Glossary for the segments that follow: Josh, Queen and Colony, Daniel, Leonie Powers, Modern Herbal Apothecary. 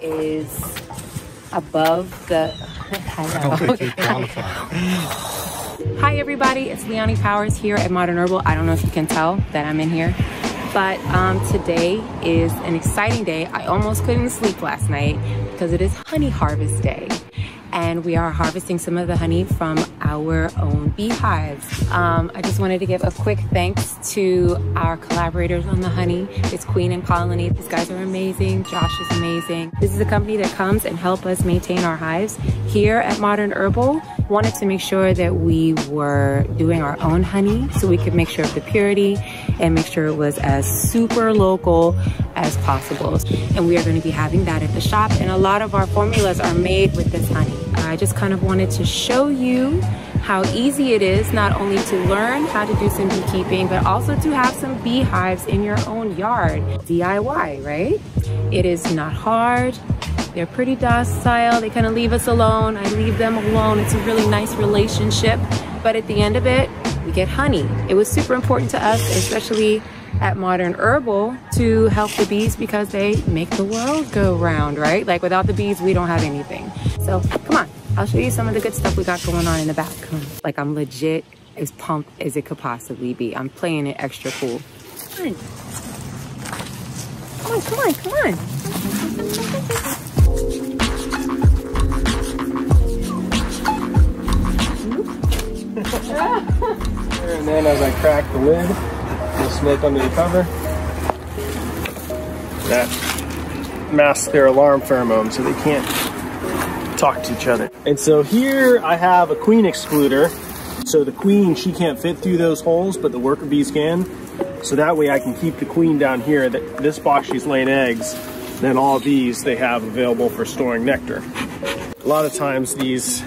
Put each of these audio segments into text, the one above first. is above the... Hi everybody, it's Leonie Powers here at Modern Herbal. I don't know if you can tell that I'm in here, but today is an exciting day. I almost couldn't sleep last night because it is honey harvest day. And we are harvesting some of the honey from our own beehives. I just wanted to give a quick thanks to our collaborators on the honey. It's Queen and Colony. These guys are amazing. Josh is amazing. This is a company that comes and helps us maintain our hives. Here at Modern Herbal, wanted to make sure that we were doing our own honey so we could make sure of the purity and make sure it was as super local as possible. And we are going to be having that at the shop. And a lot of our formulas are made with this honey. I just kind of wanted to show you how easy it is not only to learn how to do some beekeeping, but also to have some beehives in your own yard. DIY, right? It is not hard. They're pretty docile. They kind of leave us alone. I leave them alone. It's a really nice relationship. But at the end of it, we get honey. It was super important to us, especially at Modern Herbal, to help the bees because they make the world go round, right? Like without the bees, we don't have anything. So come on, I'll show you some of the good stuff we got going on in the back. Like I'm legit as pumped as it could possibly be. I'm playing it extra cool. Come on, come on, come on, come on. And then as I crack the lid, the snake under the cover, that masks their alarm pheromone so they can't talk to each other. And so here I have a queen excluder. So the queen, she can't fit through those holes, but the worker bees can. So that way I can keep the queen down here. That this box, she's laying eggs. Then all these they have available for storing nectar. A lot of times these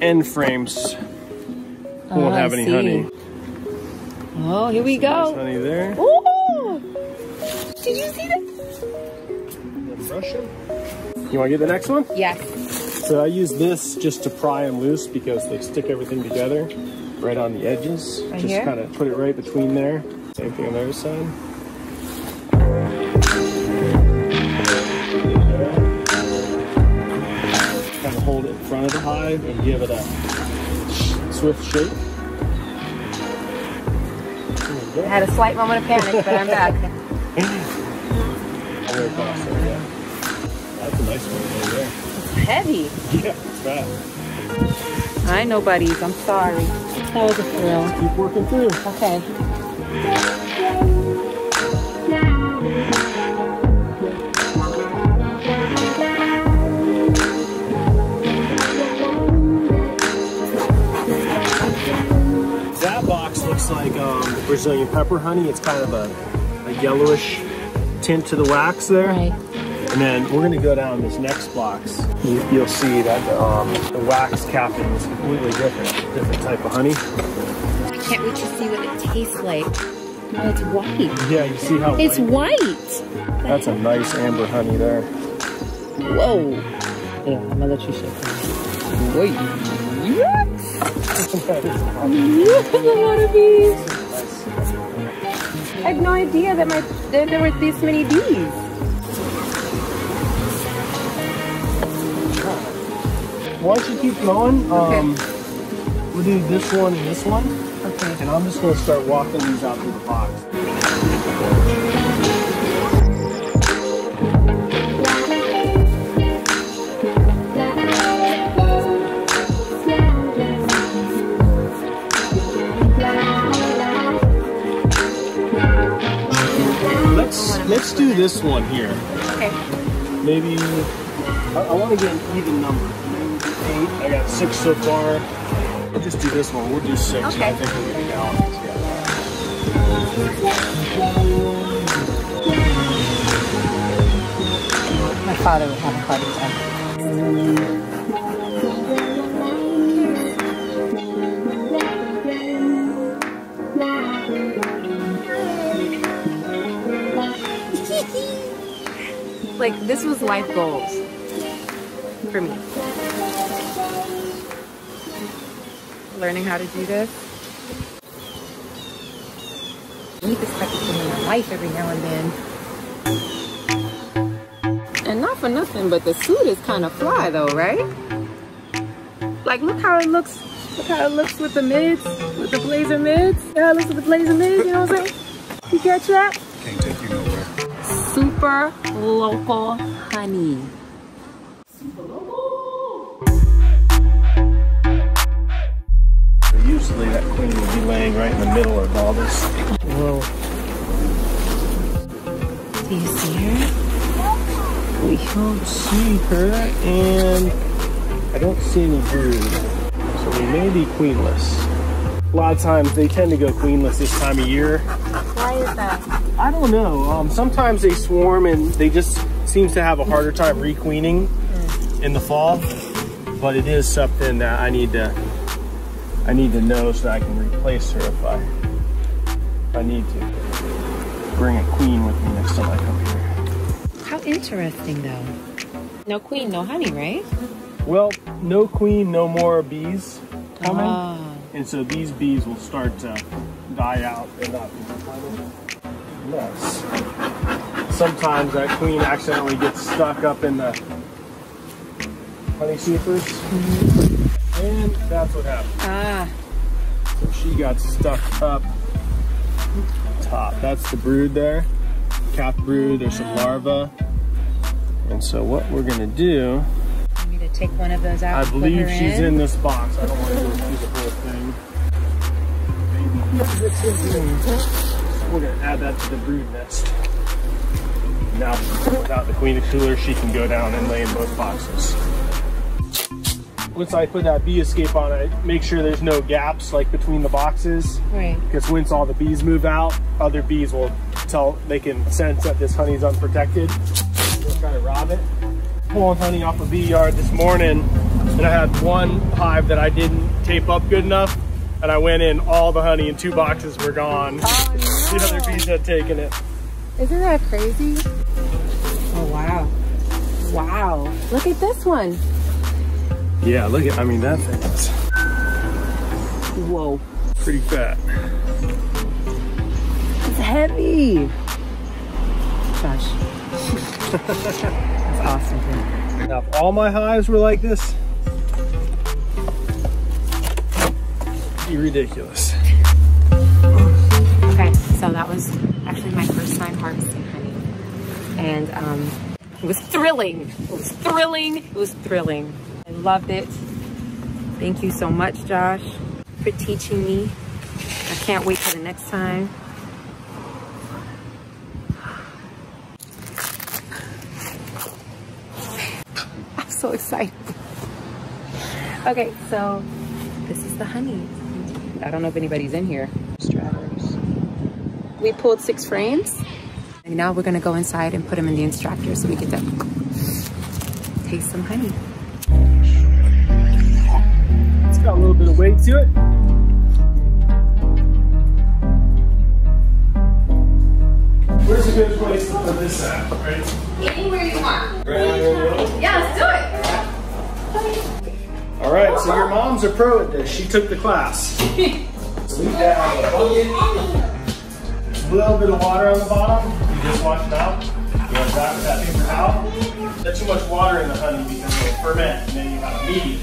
end frames won't have any honey. Oh, here we go. There's honey there. Ooh! Did you see that? You want to get the next one? Yes. So I use this just to pry them loose because they stick everything together right on the edges. Right just here? Kind of put it right between there. Same thing on the other side. Kind of hold it in front of the hive and give it a swift shake. I had a slight moment of panic, but I'm back. Very possible, yeah. That's a nice one over there. It's heavy. Yeah, it's bad. I know, buddies. I'm sorry. That was a thrill. Keep working through. Okay. That box looks like Brazilian pepper honey. It's kind of a yellowish tint to the wax there. Right. And then we're going to go down this next box. You'll see that the wax capping is completely different type of honey. I can't wait to see what it tastes like. Oh, it's white. Yeah, you see how it's white. That's a nice amber honey there. Whoa. Yeah, I'm going to let you shake it. Wait. What? A lot of bees. I had no idea that there were this many bees. Why don't you keep going? Okay. We'll do this one and this one. Okay. And I'm just going to start walking these out through the box. Let's do this one here. Okay. Maybe I want to get an even number. 8. I got 6 so far. We'll just do this one. We'll do 6. Okay. I think we're going to get out. My father would have a hard time. Like, this was life goals for me. Learning how to do this. I need this type of thing in my life every now and then. for nothing, but the suit is kind of fly though, right? Like look how it looks. Look how it looks with the mids, with the blazer mids. See how it looks with the blazer mids, you know what I'm saying? You catch that? Can't take you nowhere. Super local honey. Super local. Usually that queen would be laying right in the middle of all this. Whoa. Do you see her? We don't see her, and I don't see any brood. They may be queenless. A lot of times they tend to go queenless this time of year. Why is that? I don't know. Sometimes they swarm and they just seems to have a harder time requeening in the fall. But it is something that I need to know so that I can replace her if I need to. Bring a queen with me next time I come here. How interesting though. No queen, no honey, right? Well, no queen, no more bees coming, and so these bees will start to die out and not be replenish. Yes. Sometimes that queen accidentally gets stuck up in the honeysuckers, and that's what happened. So she got stuck up top. That's the brood there, calf brood. There's some larvae, and so what we're gonna do. Take one of those out. I believe she's in this box. I don't want to do the whole thing. We're going to add that to the brood nest. Now, without the queen of cooler, she can go down and lay in both boxes. Once I put that bee escape on, I make sure there's no gaps like between the boxes. Right. Because once all the bees move out, other bees will tell, they can sense that this honey's unprotected. They'll try to rob it. Pulling honey off a bee yard this morning, and I had one hive that I didn't tape up good enough, and I went in, all the honey in two boxes were gone. Oh, no. The other bees had taken it. Isn't that crazy? Oh wow. Wow. Look at this one. Yeah, look at, I mean that thing is. Whoa. Pretty fat. It's heavy. Gosh. Awesome. Now, if all my hives were like this, it'd be ridiculous. Okay, so that was actually my first time harvesting honey, and it was thrilling. It was thrilling. It was thrilling. I loved it. Thank you so much, Josh, for teaching me. I can't wait for the next time. So excited. Okay, so this is the honey. I don't know if anybody's in here. Strappers. We pulled 6 frames, and now we're gonna go inside and put them in the extractor so we get to taste some honey. It's got a little bit of weight to it. Where's a good place to put this at, right? Anywhere you want. Right. Yeah, let's do it. All right, so your mom's a pro at this. She took the class. So we add a bucket, a little bit of water on the bottom. You just wash it out. You want that with that paper towel. Not too much water in the honey because it'll ferment, and then you have a mead.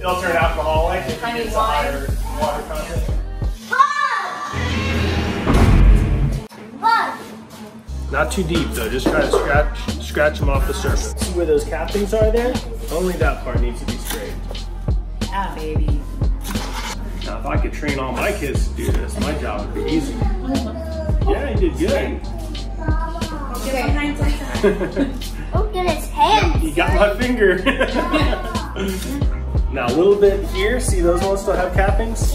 It'll turn alcoholic if it gets a higher water content. Not too deep though, just try to scratch them off the surface. See where those cappings are there? Only that part needs to be straight. Ah, baby. Now if I could train all my kids to do this, my job would be easy. Yeah, you did good. Look at his hands. You got my finger. Now a little bit here, see those ones still have cappings?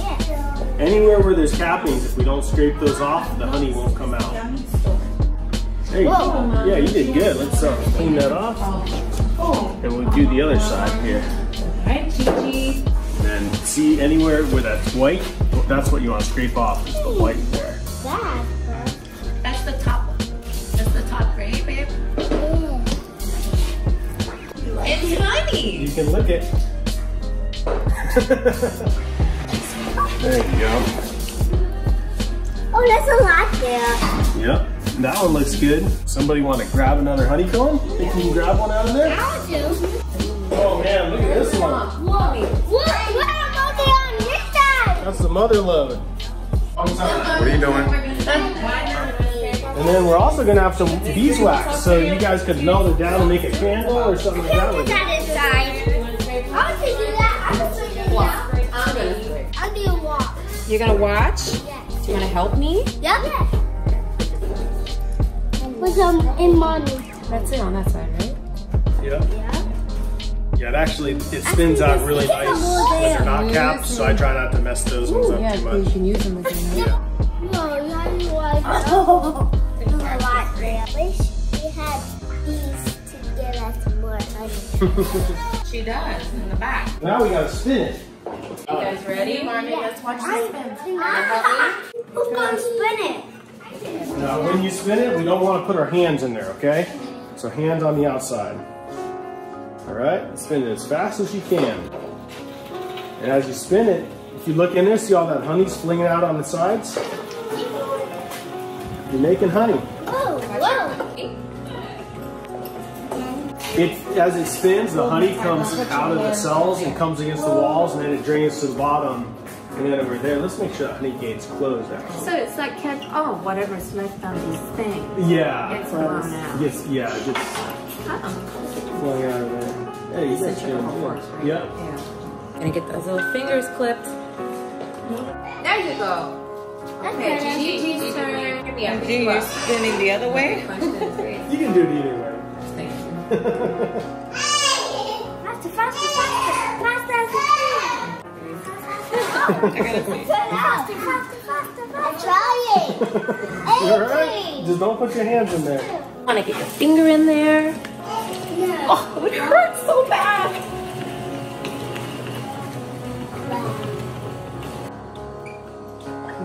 Anywhere where there's cappings, if we don't scrape those off, the honey won't come out. There you go. Yeah, you did good. Let's clean that off. And we'll do the other side here. Alright, Gigi. And see anywhere where that's white, that's what you want to scrape off, is the white there. That's the top one. That's the top, right, babe? It's honey! You can lick it. There you go. Oh, that's a lot there. Yep. That one looks good. Somebody want to grab another honeycomb? Think you can grab one out of there? I'll do. Oh man, look at this one. What about the on this side? That's the mother load. What are you doing? And then we're also gonna have some beeswax, so you guys could melt it down and make a candle or something like that. With it. I want to do that. I want to do that. I'll do a walk. You're gonna watch? Yes. Do you wanna help me? Yep. Yeah. Put some in money. That's it on that side, right? Yep. Yeah. Yeah, it actually spins out really nice. They're not capped, so I try not to mess those ones up too much. You can use them again. Yeah. No, not you. I wish we had these to get us more honey. She does, in the back. Now we gotta spin it. You guys ready? Mommy, let's watch you spin. Who's gonna spin it? Now, when you spin it, we don't want to put our hands in there, okay? So hands on the outside. Alright, spin it as fast as you can. And as you spin it, if you look in there, see all that honey flinging out on the sides? You're making honey. As it spins, the honey comes out of the cells and comes against the walls, and then it drains to the bottom. And then over there, let's make sure the honey gate's closed, actually. So it's like, whatever's left on these things. Yeah. Gets blown out. Yes, yeah, it gets flung out of there. Hey, you guys can horse, right? Yeah. I'm gonna get those little fingers clipped. There you go. Okay, Gigi's turn. You're spinning the other way? You can do it either way. Thank you. Faster, faster, faster, faster. Faster, faster, faster. I'm trying. All right. Just don't put your hands in there. I want to get your finger in there. No. Oh, it hurts so bad.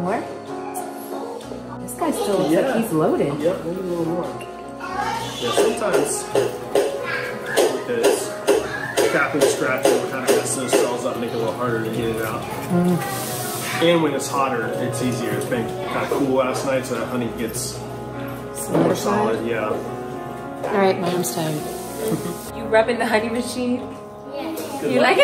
More? This guy still looks like he's loaded. Yep, maybe a little more. Yeah, sometimes with this tapping and scratching, we kind of mess those cells up, make it a little harder to get it out. And when it's hotter, it's easier. It's been kind of cool last night, so the honey gets more solid. Yeah. All right, mom's time. You rubbing the honey machine? Yeah. Good luck. Like it?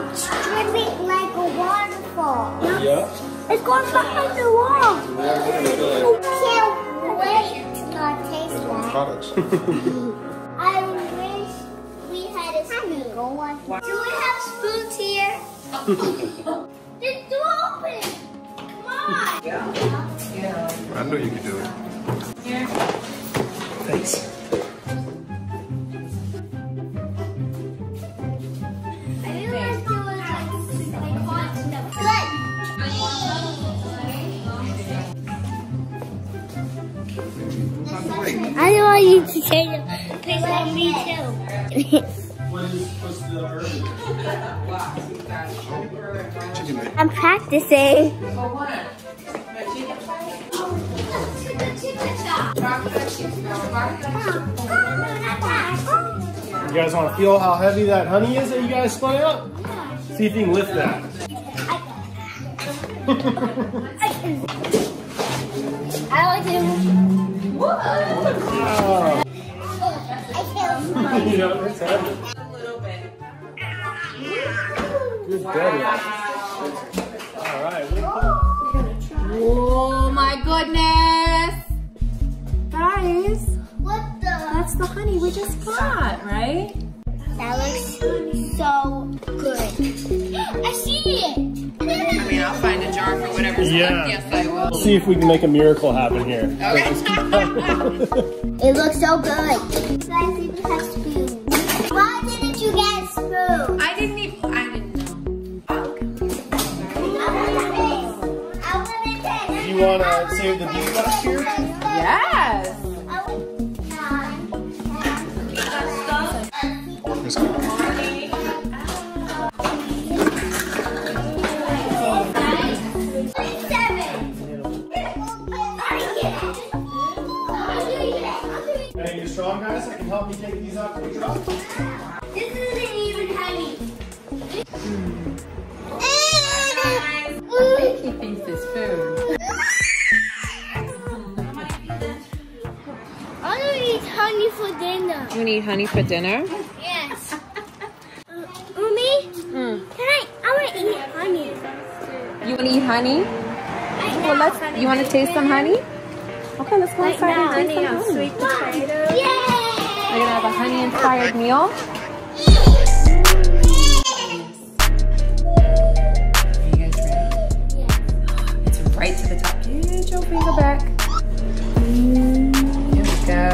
It's dripping like a waterfall. Yeah. It's going behind the wall. I can't wait to taste that. I wish we had a spoon. Do we have spoons here? Just do open. Come on. Yeah. I know you can do it. Here. Thanks. I don't want you to say no, because I need to. I'm practicing. You guys want to feel how heavy that honey is that you guys spun out? See if you can lift that. I like him. Whoa! Oh. I feel it's heavy. A little bit. Good daddy. All right. Oh my goodness. Guys. What the? That's the honey we just got, right? That looks so good. I see it. I mean, I'll find a jar for whatever's left. Yes, I will. See if we can make a miracle happen here. Okay. It looks so good. So I think we have spoons. Why didn't you get a spoon? I didn't know. You want to save the beeswax here? Yes. Strong guys, I can help you take these out for the truck. This isn't even honey. I think he thinks it's food. I'm gonna eat honey for dinner. You're gonna eat honey for dinner? Yes. Umi, I wanna eat honey. You wanna eat honey? You wanna taste some honey? Okay, let's go inside and taste some honey. Sweet potatoes. Yay! We're gonna have a honey-inspired meal. Right to the top. Get your finger back. Here we go.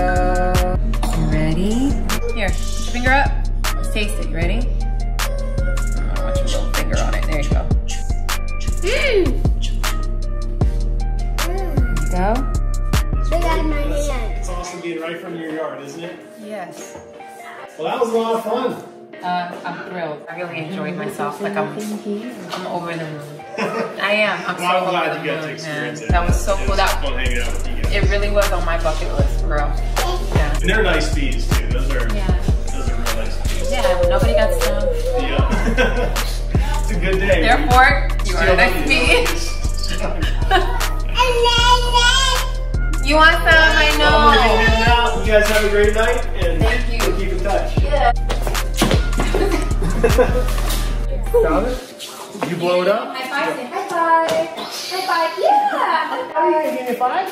You ready? Here, put your finger up. Let's taste it. You ready? I want your little finger on it. There you go. There you go. Straight out of my hand. It's awesome being right from your yard, isn't it? Yes. Well, that was a lot of fun. I'm thrilled. I really enjoyed myself. Like I'm over the moon. I'm glad you got to experience it. That was so cool. It really was on my bucket list, for real. Yeah. And they're nice bees too. Those are real nice bees. Yeah, nobody got stung. Yeah. It's a good day. Therefore, you are a nice bee. You want some? I know. Well, you guys have a great night, and thank you. We'll keep in touch. Yeah. Got it? Did you blow it up? High five, say high five. High five, yeah. How are you giving a five?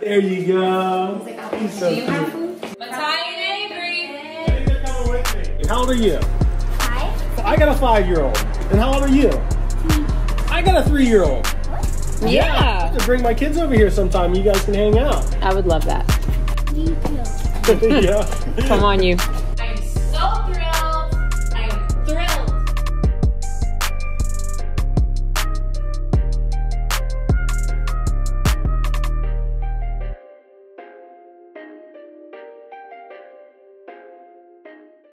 There you go. He's so cute. And how old are you? 5. I got a 5-year-old. And how old are you? 2. I got a 3-year-old. Yeah. I have to bring my kids over here sometime. You guys can hang out. I would love that. Me too. Yeah. Come on, you.